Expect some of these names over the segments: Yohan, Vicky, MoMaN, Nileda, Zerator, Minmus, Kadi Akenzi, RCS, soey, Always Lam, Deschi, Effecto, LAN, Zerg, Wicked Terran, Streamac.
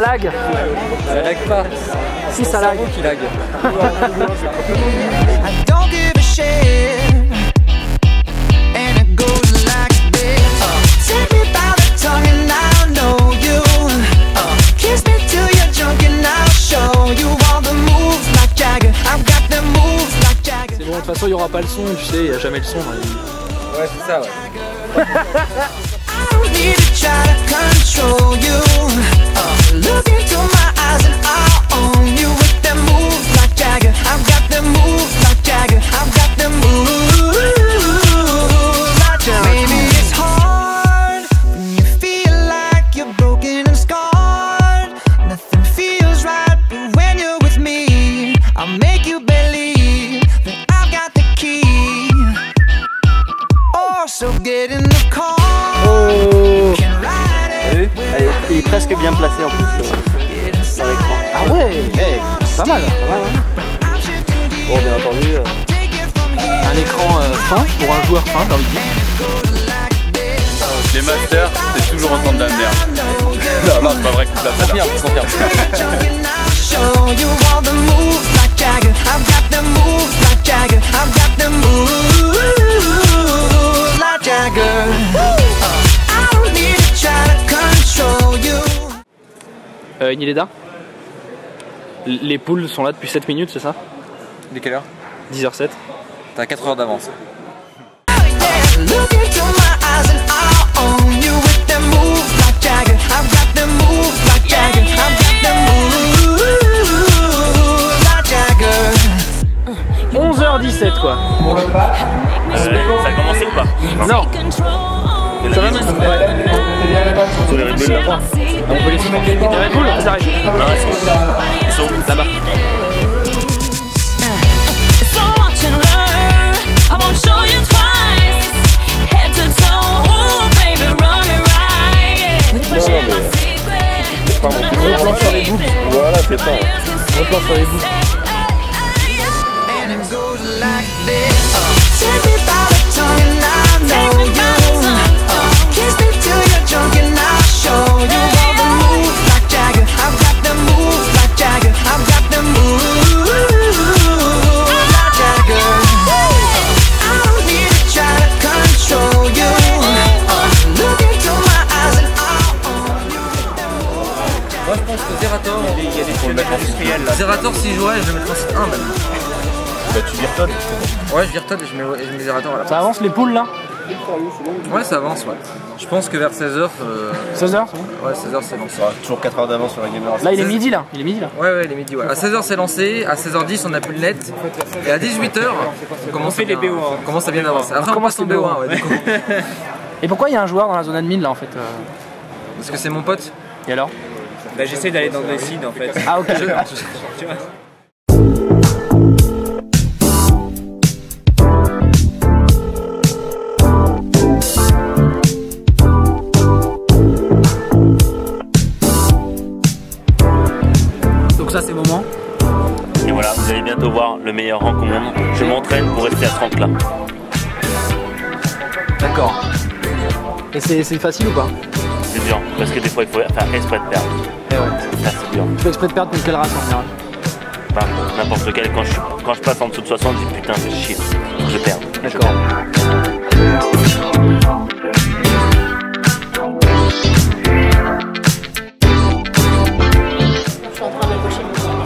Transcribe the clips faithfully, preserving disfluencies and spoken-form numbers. Ça lag? Ça lag pas. Si, ça lag. C'est mon cerveau qui lag. De toute façon, il n'y aura pas le son, tu sais, il n'y a jamais le son. Hein. Ouais, c'est ça, ouais. Presque bien placé en plus sur l'écran. Ah ouais, hey, pas mal. Ouais. Bon, bien entendu, euh, un écran euh, fin pour un joueur fin dans le but. Les masters, c'est toujours autant de la merde. Non, non, c'est pas vrai que ça confirme, confirme. Euh, Nileda, les poules sont là depuis sept minutes, c'est ça? De quelle heure? dix heures sept. T'as quatre heures d'avance. onze heures dix-sept quoi. Bon repas. Ça a commencé ou pas? Non. Ça va, même. On les Red Bull là-bas. On peut les soumettre. Les Red Bull, ils arrivent. Non, ils sont là-bas. C'est pas bon. On plan sur les boucles. Voilà, c'est ça. On plan sur les boucles. Moi je pense que Zerator, il y a des, y a des problèmes industriels là. Zerator, si je jouais, je le mettrais en un même. Bah tu virton. Ouais, je virton et je mets, je mets Zerator à la place. Ça avance les poules là? Ouais, ça avance, ouais. Je pense que vers seize heures... Euh... seize heures? Ouais, seize heures c'est lancé. Ouais, toujours quatre heures d'avance sur la gamer. Là, il est midi, là. Il est midi, là. Ouais, ouais, il est midi, ouais. À seize heures c'est lancé, à seize heures dix on n'a plus de net, et à dix-huit heures, on commence à bien avancer. Après on commence les B O un, ouais. Et pourquoi il y a un joueur dans la zone admin, là, en fait? Parce que c'est mon pote. Et alors? Bah j'essaie d'aller dans les sides, en fait. Ah, ok. Tu vois. Ça c'est le moment. Et voilà, vous allez bientôt voir le meilleur rank au monde. Je m'entraîne pour rester à ce rank là. D'accord. Et c'est facile ou pas? C'est dur, parce que des fois il faut faire exprès de perdre. Et ouais. Ça c'est dur. Tu fais exprès de perdre contre quelle race en général? Bah n'importe lequel, quand je, quand je passe en dessous de soixante, je dis putain c'est chier, je perds. D'accord.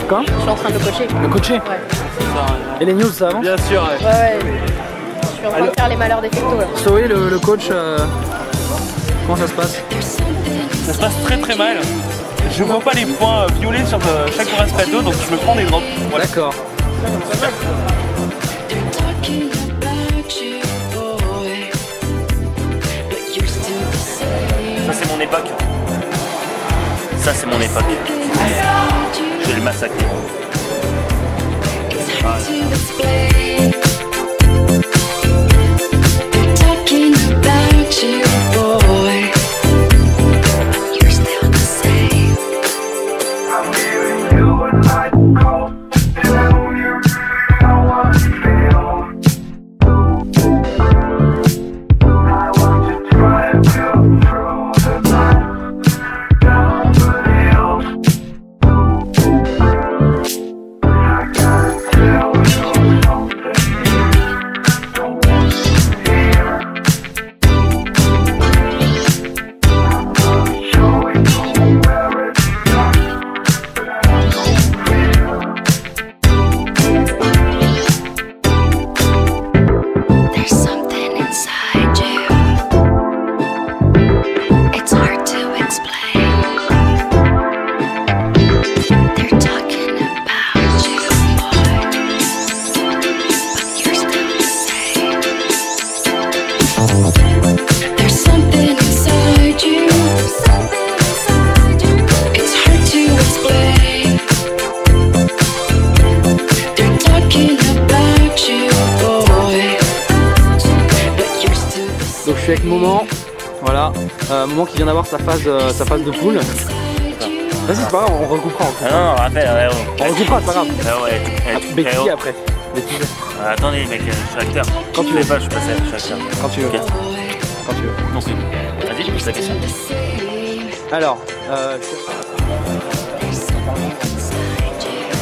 Quoi? Je suis en train de le coacher. Le coacher? Ouais. Et les news ça avance? Bien sûr, ouais. Ouais, ouais. Je suis en train de faire les malheurs d'Effecto là. Zoé, le, le coach, euh... comment ça se passe? Ça se passe très très mal. Je vois pas les points violets sur le... chaque race plateau, donc je me prends des drops. Voilà. D'accord. Ça c'est mon époque. Ça c'est mon époque. Je vais le massacrer. Ah. avec Moment. Voilà, euh, Moment qui vient d'avoir sa phase, euh, sa phase de poule. Vas-y, c'est pas grave, on recoupera. Ah non, on rappelle, ouais, on... on recoupera, c'est pas grave. Ah ouais, Becky après. Becky. Ah, attendez, mec, je suis acteur. Quand tu veux. Je suis passé, je suis acteur. Quand tu veux. Okay. Quand tu veux. Donc, vas-y, je pose la question. Alors, euh.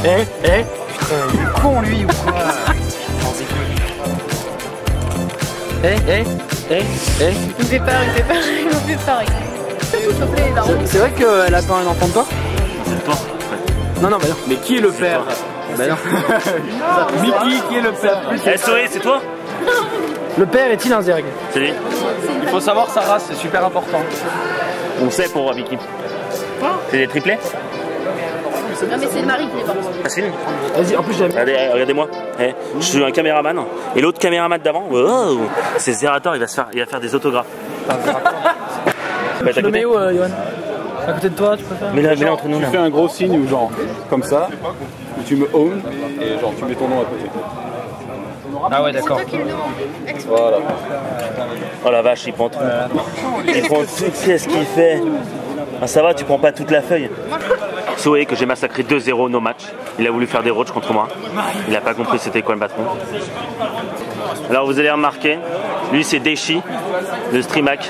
Eh, eh, putain, il est con lui ou quoi? Eh, eh, eh, eh. Il me fait pareil, il me fait pareil, il me fait pareil. C'est vrai qu'elle attend un enfant de toi? C'est le père. Ouais. Non, non, bah non. Mais qui est le père? Bah non. non Mickey, qui est le père? Eh, Soré, c'est toi? Le père est-il un Zerg? C'est lui. Il faut savoir sa race, c'est super important. On sait pour voir Vicky. C'est des triplés? Non, mais c'est le mari qui est pas. Vas-y, en plus j'aime. Regardez-moi. Regardez hey, je suis un caméraman. Et l'autre caméraman d'avant, oh, c'est Zerator, il va se faire, il va faire des autographes. Tu le mets où, euh, Yohan? À côté de toi, tu préfères? Mais là, genre, mais là entre nous. Tu là. Fais un gros signe ou genre comme ça, où tu me own et genre tu mets ton nom à côté. Ah ouais, d'accord. Voilà. Oh la vache, il prend tout. Il prend tout. Qu'est-ce qu'il fait? Ah, ça va, tu prends pas toute la feuille. Soé que j'ai massacré deux zéro nos matchs. Il a voulu faire des roads contre moi. Il n'a pas compris c'était quoi le patron. Alors vous allez remarquer, lui c'est Deschi de Streamac.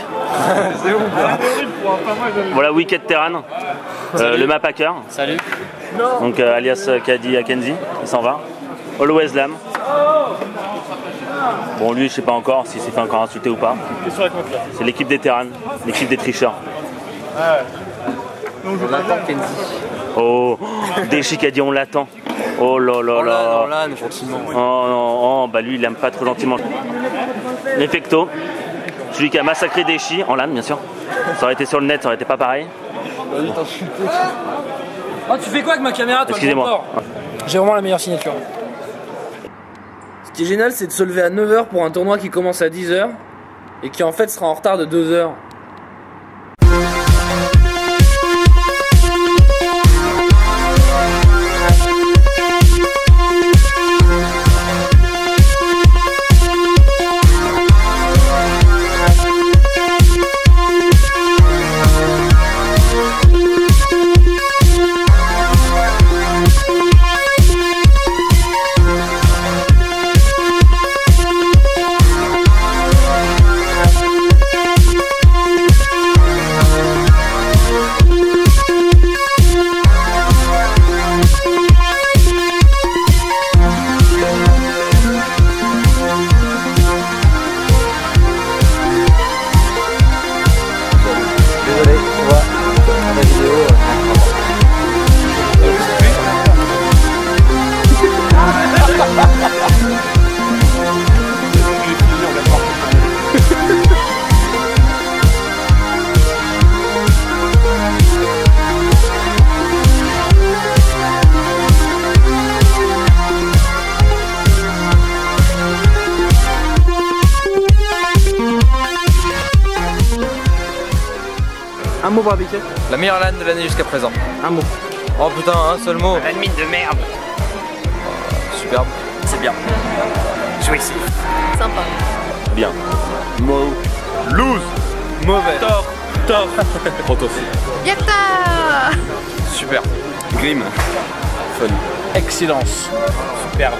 Voilà Wicked Terran, euh, le map hacker. Salut. Donc euh, alias Kadi Akenzi, il s'en va. Always Lam. Bon lui je sais pas encore si s'est fait encore insulter ou pas. C'est l'équipe des Terran, l'équipe des tricheurs. On l'attend Kenzie. Oh, Deschi qui a dit on l'attend. Oh là là là. Oh non, oh, bah lui il aime pas trop gentiment. Effecto, celui qui a massacré Deschi en LAN bien sûr. Ça aurait été sur le net, ça aurait été pas pareil. Oh tu fais quoi avec ma caméra toi? Excusez-moi. J'ai vraiment la meilleure signature. Ce qui est génial c'est de se lever à neuf heures pour un tournoi qui commence à dix heures et qui en fait sera en retard de deux heures. Un mot pour Vicky. La meilleure LAN de l'année jusqu'à présent. Un mot. Oh putain, un seul mot. Une mine de merde. Euh, superbe. C'est bien. Jouissif. Sympa. Bien. Mot. Lose. Mauvais. Tort. Tort. Protos. Yatta. Super. Grim. Fun. Excellence. Superbe.